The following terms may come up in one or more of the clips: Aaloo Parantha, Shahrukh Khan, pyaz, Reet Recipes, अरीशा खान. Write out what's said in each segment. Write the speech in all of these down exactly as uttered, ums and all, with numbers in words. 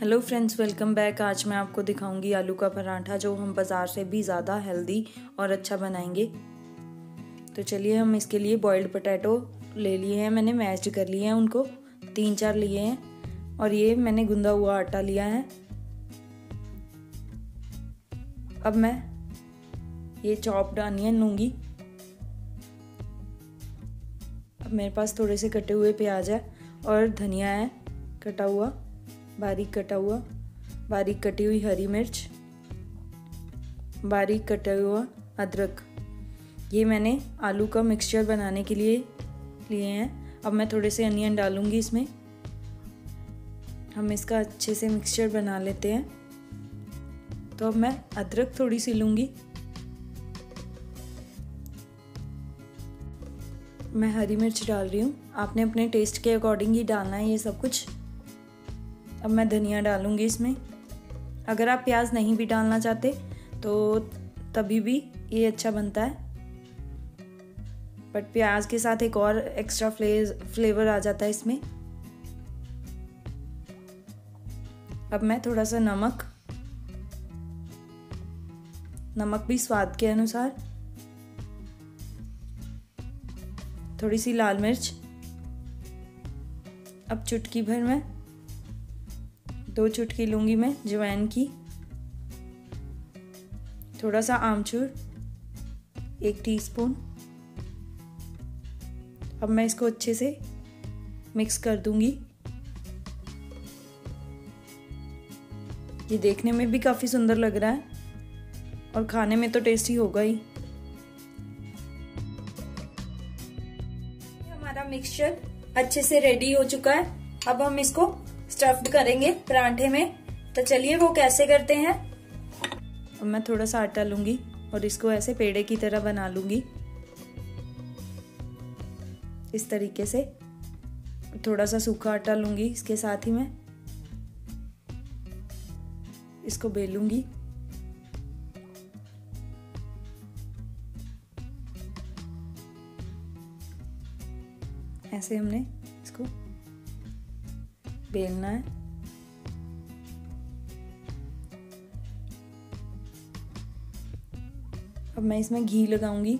Hello friends, welcome back. आज मैं आपको दिखाऊंगी आलू का पराठा, जो हम बाज़ार से भी ज़्यादा हेल्दी और अच्छा बनाएंगे। तो चलिए, हम इसके लिए बॉइल्ड पोटैटो ले लिए हैं, मैंने मैश कर लिए हैं उनको, तीन चार लिए हैं। और ये मैंने गूंदा हुआ आटा लिया है। अब मैं ये चॉप्ड अनियन लूँगी। अब मेरे पास थोड़े से कटे हुए प्याज है और धनिया है कटा हुआ, बारीक कटा हुआ, बारीक कटी हुई हरी मिर्च, बारीक कटा हुआ अदरक। ये मैंने आलू का मिक्सचर बनाने के लिए लिए हैं। अब मैं थोड़े से अनियन डालूंगी इसमें। हम इसका अच्छे से मिक्सचर बना लेते हैं। तो अब मैं अदरक थोड़ी सी लूँगी। मैं हरी मिर्च डाल रही हूँ, आपने अपने टेस्ट के अकॉर्डिंग ही डालना है ये सब कुछ। अब मैं धनिया डालूंगी इसमें। अगर आप प्याज नहीं भी डालना चाहते तो तभी भी ये अच्छा बनता है, बट प्याज के साथ एक और एक्स्ट्रा फ्लेवर आ जाता है इसमें। अब मैं थोड़ा सा नमक नमक भी स्वाद के अनुसार, थोड़ी सी लाल मिर्च। अब चुटकी भर में दो चुटकी लूँगी मैं अजवाइन की, थोड़ा सा आमचूर, एक टीस्पून। अब मैं इसको अच्छे से मिक्स कर दूँगी। ये देखने में भी काफ़ी सुंदर लग रहा है और खाने में तो टेस्टी होगा ही। हमारा मिक्सचर अच्छे से रेडी हो चुका है। अब हम इसको स्टफ्ड करेंगे परांठे में। तो चलिए वो कैसे करते हैं। अब मैं थोड़ा सा आटा लूंगी और इसको ऐसे पेड़े की तरह बना लूंगी, इस तरीके से। थोड़ा सा सूखा आटा लूंगी, इसके साथ ही मैं इसको बेलूंगी। ऐसे हमने इसको बेलना है। अब मैं इसमें घी लगाऊंगी।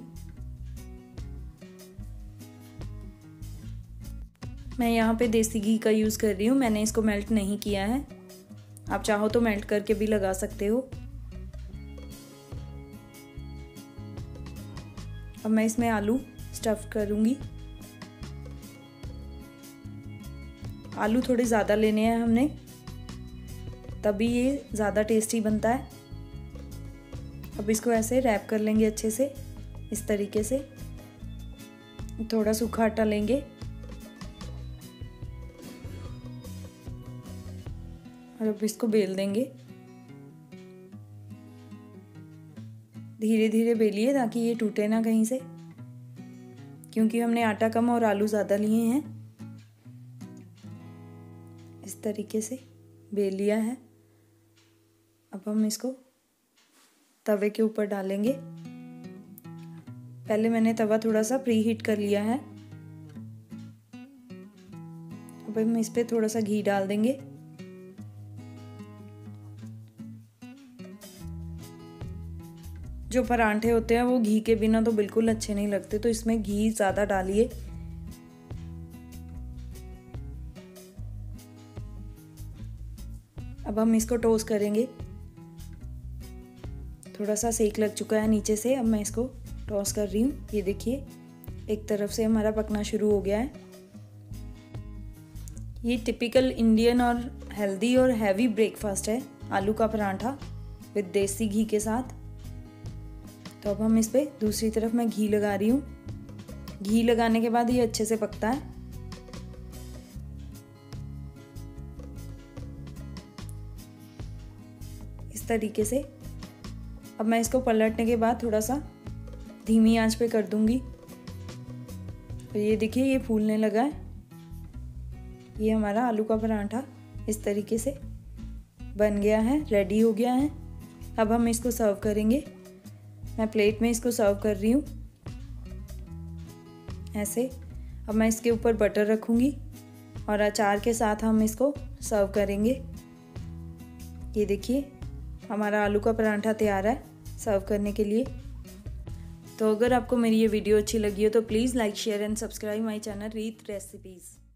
मैं यहाँ पे देसी घी का यूज़ कर रही हूँ, मैंने इसको मेल्ट नहीं किया है। आप चाहो तो मेल्ट करके भी लगा सकते हो। अब मैं इसमें आलू स्टफ करूँगी। आलू थोड़े ज़्यादा लेने हैं हमने, तभी ये ज़्यादा टेस्टी बनता है। अब इसको ऐसे रैप कर लेंगे अच्छे से, इस तरीके से। थोड़ा सूखा आटा लेंगे। और अब इसको बेल देंगे, धीरे धीरे बेलिए ताकि ये टूटे ना कहीं से, क्योंकि हमने आटा कम और आलू ज़्यादा लिए हैं। इस तरीके से बेल लिया है। अब हम इसको तवे के ऊपर डालेंगे। पहले मैंने तवा थोड़ा सा प्री हीट कर लिया है। अब हम इस पे थोड़ा सा घी डाल देंगे। जो परांठे होते हैं वो घी के बिना तो बिल्कुल अच्छे नहीं लगते, तो इसमें घी ज़्यादा डालिए। अब हम इसको टोस्ट करेंगे। थोड़ा सा सेक लग चुका है नीचे से। अब मैं इसको टोस्ट कर रही हूँ। ये देखिए, एक तरफ से हमारा पकना शुरू हो गया है। ये टिपिकल इंडियन और हेल्दी और हैवी ब्रेकफास्ट है, आलू का परांठा विद देसी घी के साथ। तो अब हम इस पर दूसरी तरफ मैं घी लगा रही हूँ। घी लगाने के बाद ये अच्छे से पकता है। तरीके से। अब मैं इसको पलटने के बाद थोड़ा सा धीमी आंच पे कर दूंगी। और ये देखिए, ये फूलने लगा है। ये हमारा आलू का परांठा इस तरीके से बन गया है, रेडी हो गया है। अब हम इसको सर्व करेंगे। मैं प्लेट में इसको सर्व कर रही हूँ ऐसे। अब मैं इसके ऊपर बटर रखूँगी और अचार के साथ हम इसको सर्व करेंगे। ये देखिए हमारा आलू का परांठा तैयार है सर्व करने के लिए। तो अगर आपको मेरी ये वीडियो अच्छी लगी हो तो please like share and subscribe my channel Reet recipes.